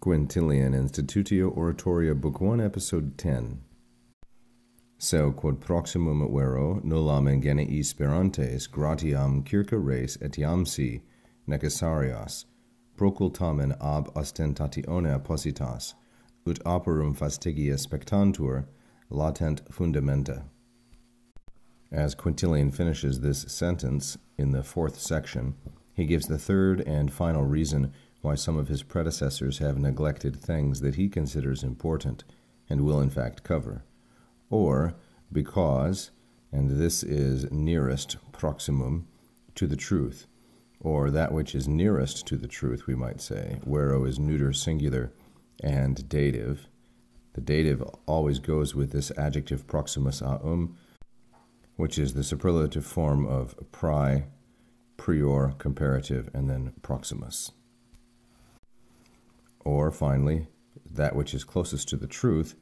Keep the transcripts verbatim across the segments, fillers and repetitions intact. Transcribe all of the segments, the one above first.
Quintilian, Institutio Oratoria, Book one, Episode ten. So, quod proximum vero, nullam ingeniis sperantes, gratiam circa res etiamsi necessarios, procultamen ab ostentatione positas, ut operum fastigia spectantur, latent fundamenta. As Quintilian finishes this sentence, in the fourth section, he gives the third and final reason why some of his predecessors have neglected things that he considers important, and will in fact cover, or because, and this is nearest proximum to the truth, or that which is nearest to the truth, we might say, vero is neuter singular and dative. The dative always goes with this adjective proximus a um, which is the superlative form of pri, prior, comparative, and then proximus. Or, finally, that which is closest to the truth,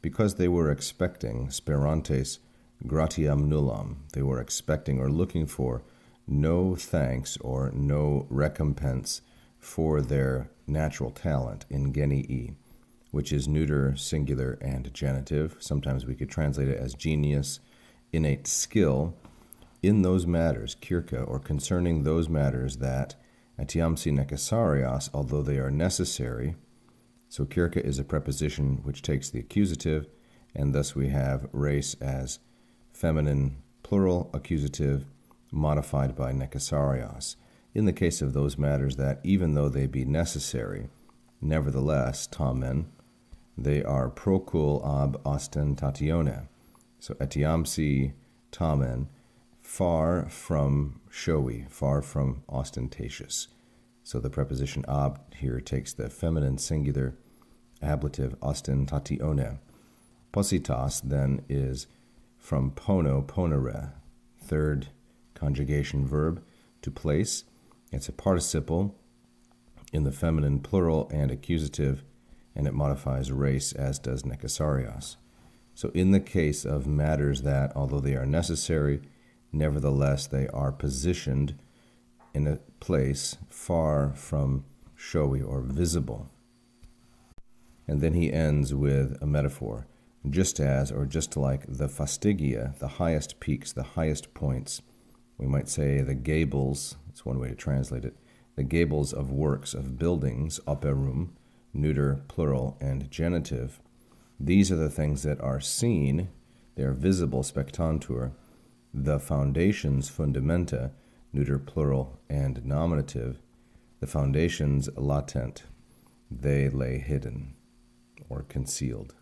because they were expecting, sperantes, gratiam nullam. They were expecting or looking for no thanks or no recompense for their natural talent, ingenii, which is neuter, singular, and genitive. Sometimes we could translate it as genius, innate skill, in those matters, circa, or concerning those matters that etiamsi necessarios, although they are necessary. So circa is a preposition which takes the accusative, and thus we have res as feminine plural accusative modified by necessarios. In the case of those matters that, even though they be necessary, nevertheless, tamen, they are procul ab ostentatione. So etiamsi, tamen, far from showy, far from ostentatious. So the preposition ab here takes the feminine singular ablative ostentatione. Positas then is from pono, ponere, third conjugation verb, to place. It's a participle in the feminine plural and accusative, and it modifies res as does necessarios. So in the case of matters that, although they are necessary, nevertheless, they are positioned in a place far from showy or visible. And then he ends with a metaphor. Just as, or just like, the fastigia, the highest peaks, the highest points, we might say the gables, that's one way to translate it, the gables of works, of buildings, operum, neuter, plural, and genitive, these are the things that are seen, they are visible, spectantur, the foundations, fundamenta, neuter, plural, and nominative, the foundations, latent, they lay hidden or concealed.